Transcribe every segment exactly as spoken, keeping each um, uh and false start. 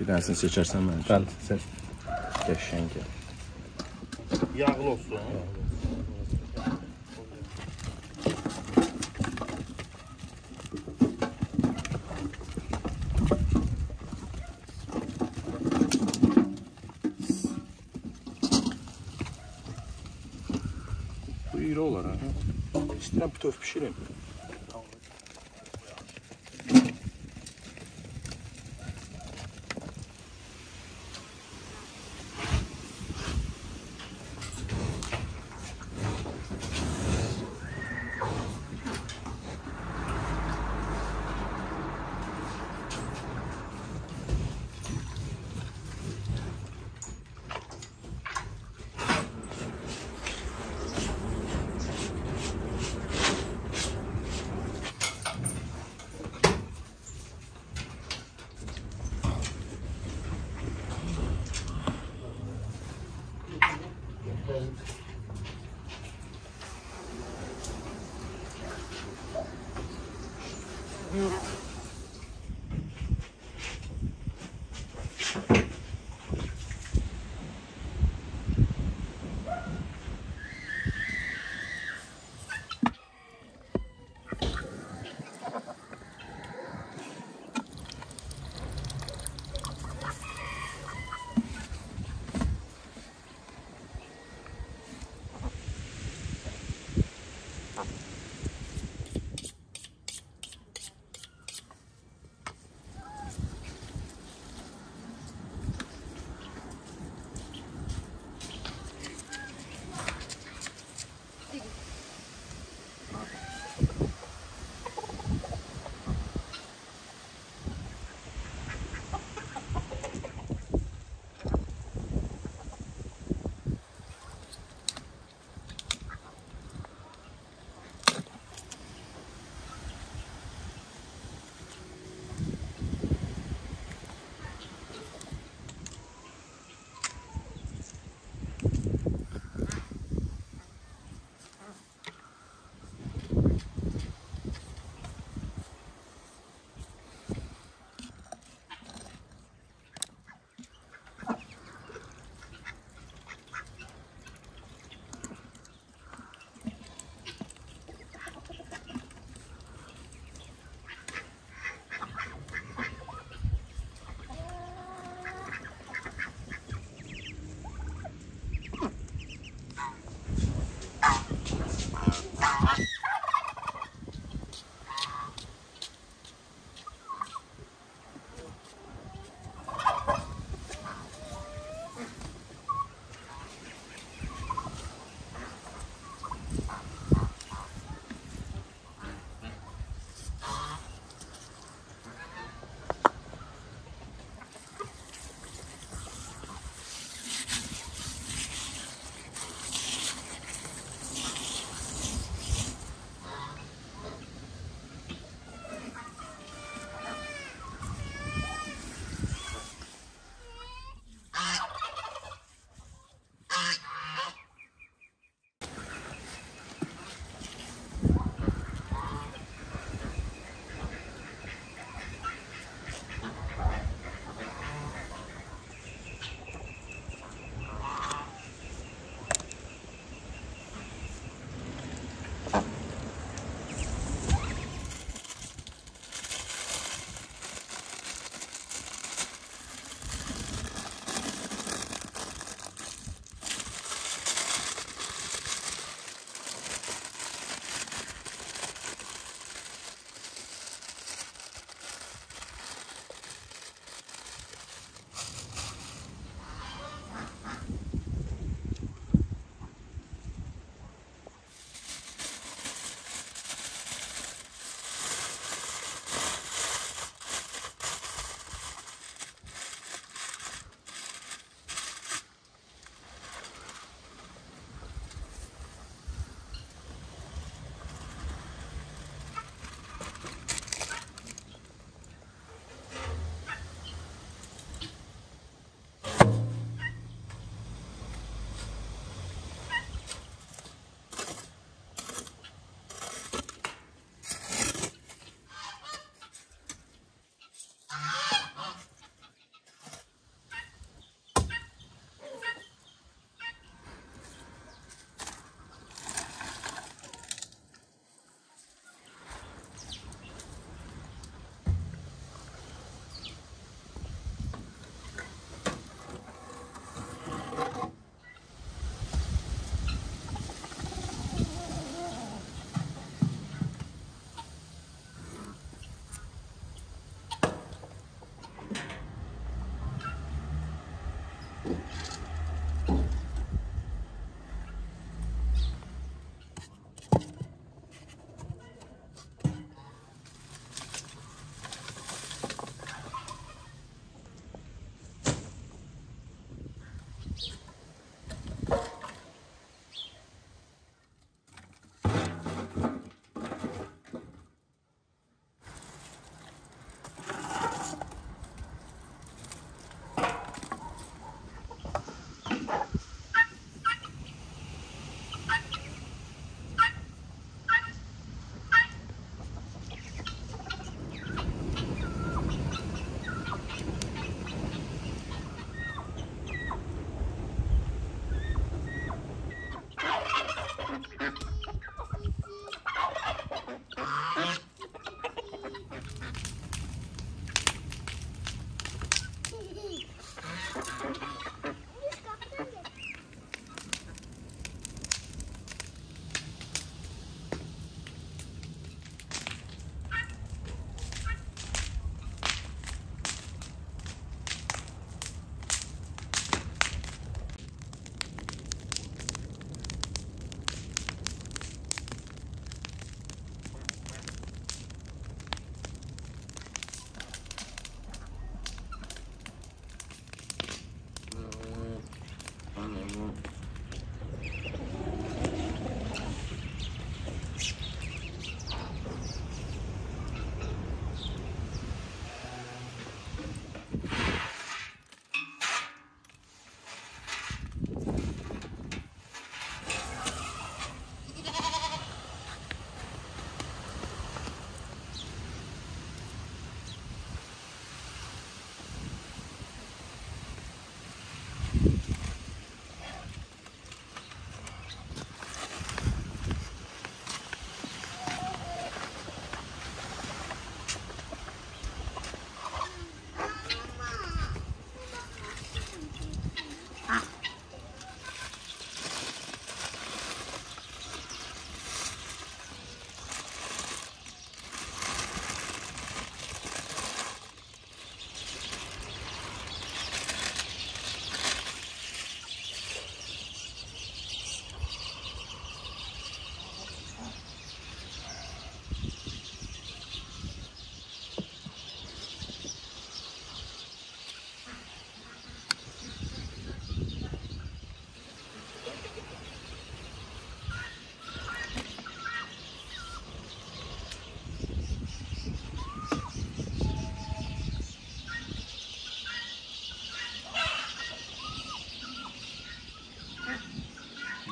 Bir tanesini seçersen ben. Tamam, seç. Geçenki. Yağlı olsun. Bu iyi olur ha. İçinden pütöf pişireyim.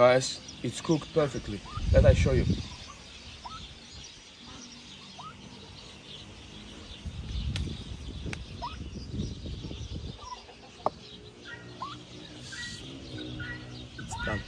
guys, it's cooked perfectly. Let I show you. It's done.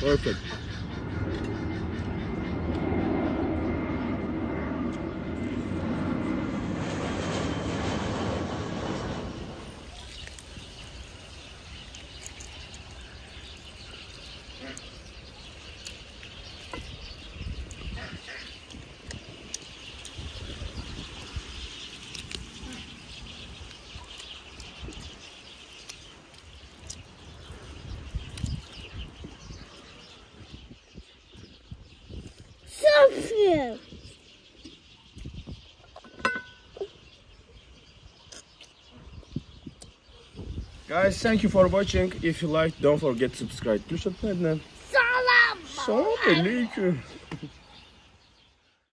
Perfect. Yeah. Guys, thank you for watching. If you liked, don't forget to subscribe. Salam alaikum.